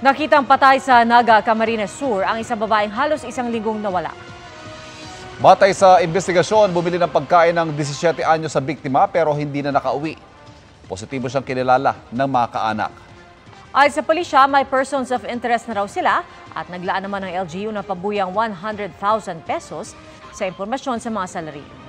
Nakitang patay sa Naga, Camarines Sur ang isang babaeng halos isang linggong nawala. Batay sa investigasyon, bumili ng pagkain ng 17 anyo sa biktima pero hindi na nakauwi. Positibo siyang kinilala ng mga kaanak. Ayon sa pulisya, may persons of interest na raw sila at naglaan naman ng LGU ng pabuyang ₱100,000 sa impormasyon sa mga salarin.